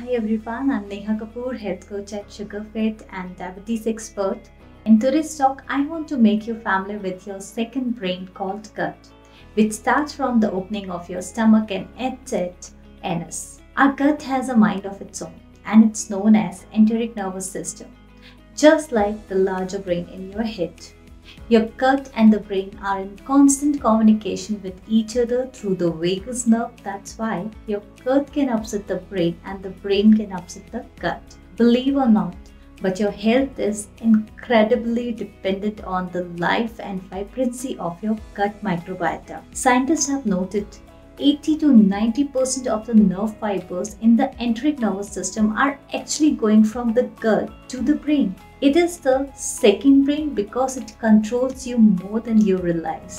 Hi everyone, I'm Neha Kapoor, health coach at Sugar Fit and diabetes expert. In today's talk, I want to make you familiar with your second brain called gut, which starts from the opening of your stomach and ends at anus. Our gut has a mind of its own and it's known as enteric nervous system, just like the larger brain in your head. Your gut and the brain are in constant communication with each other through the vagus nerve. That's why your gut can upset the brain and the brain can upset the gut. Believe or not, but your health is incredibly dependent on the life and vibrancy of your gut microbiota. Scientists have noted 80 to 90% of the nerve fibers in the enteric nervous system are actually going from the gut to the brain. It is the second brain because it controls you more than you realize.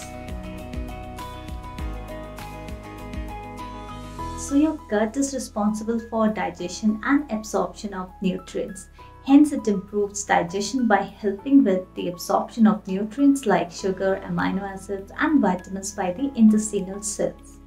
So your gut is responsible for digestion and absorption of nutrients. Hence, it improves digestion by helping with the absorption of nutrients like sugar, amino acids and vitamins by the intestinal cells.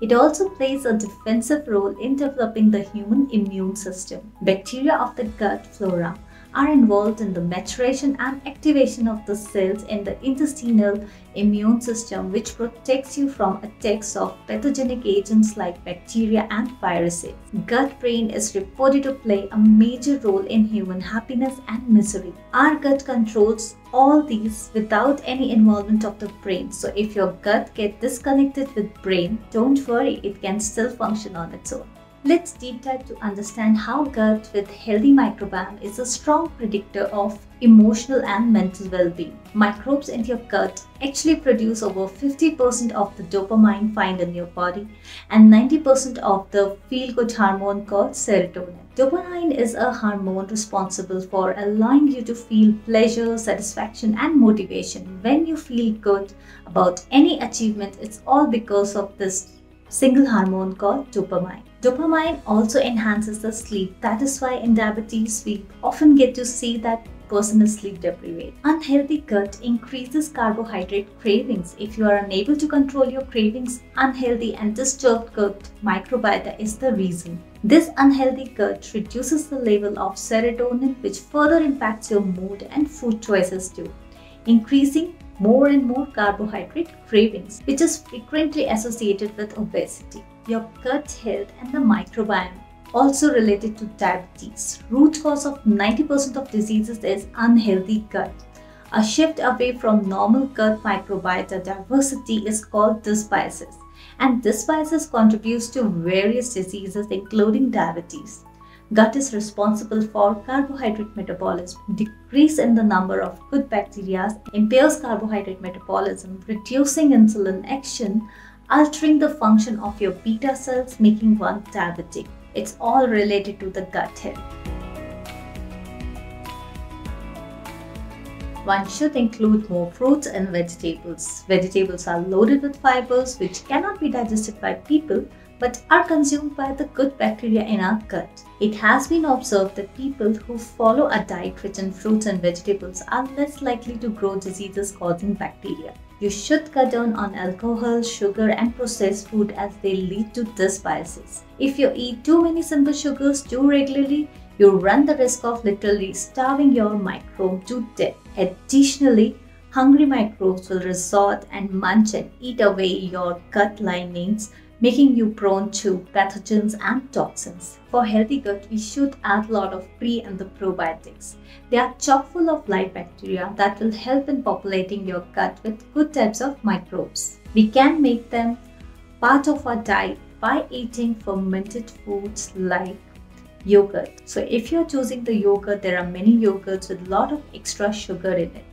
It also plays a defensive role in developing the human immune system. Bacteria of the gut flora are involved in the maturation and activation of the cells in the intestinal immune system, which protects you from attacks of pathogenic agents like bacteria and viruses. Gut brain is reported to play a major role in human happiness and misery. Our gut controls all these without any involvement of the brain. So if your gut gets disconnected with brain, don't worry, it can still function on its own. Let's deep dive to understand how gut with healthy microbiome is a strong predictor of emotional and mental well-being. Microbes in your gut actually produce over 50% of the dopamine found in your body and 90% of the feel-good hormone called serotonin. Dopamine is a hormone responsible for allowing you to feel pleasure, satisfaction and motivation. When you feel good about any achievement, it's all because of this single hormone called dopamine. Dopamine also enhances the sleep. That is why in diabetes, we often get to see that person is sleep deprived. Unhealthy gut increases carbohydrate cravings. If you are unable to control your cravings, unhealthy and disturbed gut microbiota is the reason. This unhealthy gut reduces the level of serotonin, which further impacts your mood and food choices too, increasing more and more carbohydrate cravings, which is frequently associated with obesity. Your gut health and the microbiome also related to diabetes. Root cause of 90% of diseases is unhealthy gut. A shift away from normal gut microbiota diversity is called dysbiosis, and dysbiosis contributes to various diseases including diabetes. Gut is responsible for carbohydrate metabolism. Decrease in the number of good bacteria impairs carbohydrate metabolism, reducing insulin action, altering the function of your beta cells, making one diabetic. It's all related to the gut health. One should include more fruits and vegetables. Vegetables are loaded with fibers which cannot be digested by people but are consumed by the good bacteria in our gut. It has been observed that people who follow a diet rich in fruits and vegetables are less likely to grow diseases causing bacteria. You should cut down on alcohol, sugar and processed food as they lead to dysbiosis. If you eat too many simple sugars too regularly, you run the risk of literally starving your microbe to death. Additionally, hungry microbes will resort and munch and eat away your gut linings, making you prone to pathogens and toxins. For healthy gut, we should add a lot of pre and the probiotics. They are chock full of live bacteria that will help in populating your gut with good types of microbes. We can make them part of our diet by eating fermented foods like yogurt. So if you're choosing the yogurt, there are many yogurts with a lot of extra sugar in it.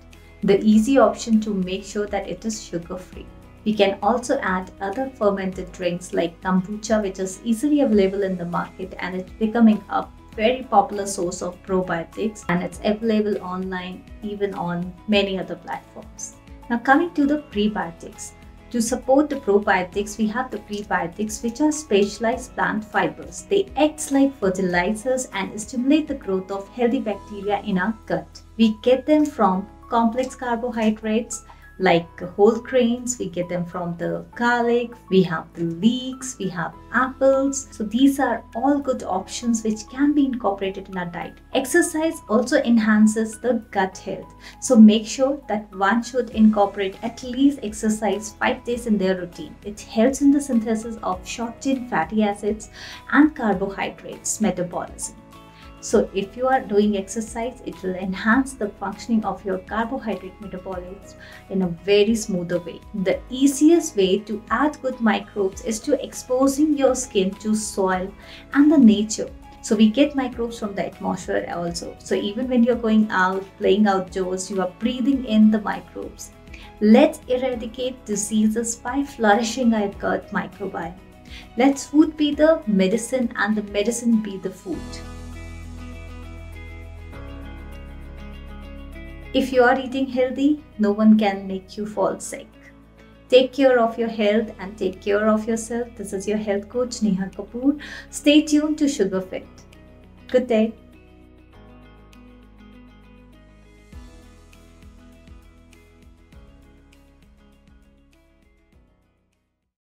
The easy option to make sure that it is sugar-free. We can also add other fermented drinks like kombucha, which is easily available in the market and it's becoming a very popular source of probiotics, and it's available online, even on many other platforms. Now coming to the prebiotics. To support the probiotics, we have the prebiotics, which are specialized plant fibers. They act like fertilizers and stimulate the growth of healthy bacteria in our gut. We get them from complex carbohydrates, like whole grains, we get them from the garlic, we have the leeks, we have apples. So these are all good options which can be incorporated in our diet. Exercise also enhances the gut health. So make sure that one should incorporate at least exercise 5 days in their routine. It helps in the synthesis of short-chain fatty acids and carbohydrates metabolism. So if you are doing exercise, it will enhance the functioning of your carbohydrate metabolism in a very smoother way. The easiest way to add good microbes is to exposing your skin to soil and the nature. So we get microbes from the atmosphere also. So even when you're going out, playing outdoors, you are breathing in the microbes. Let's eradicate diseases by flourishing our gut microbiome. Let food be the medicine and the medicine be the food. If you are eating healthy, no one can make you fall sick. Take care of your health and take care of yourself. This is your health coach, Neha Kapoor. Stay tuned to Sugar Fit. Good day.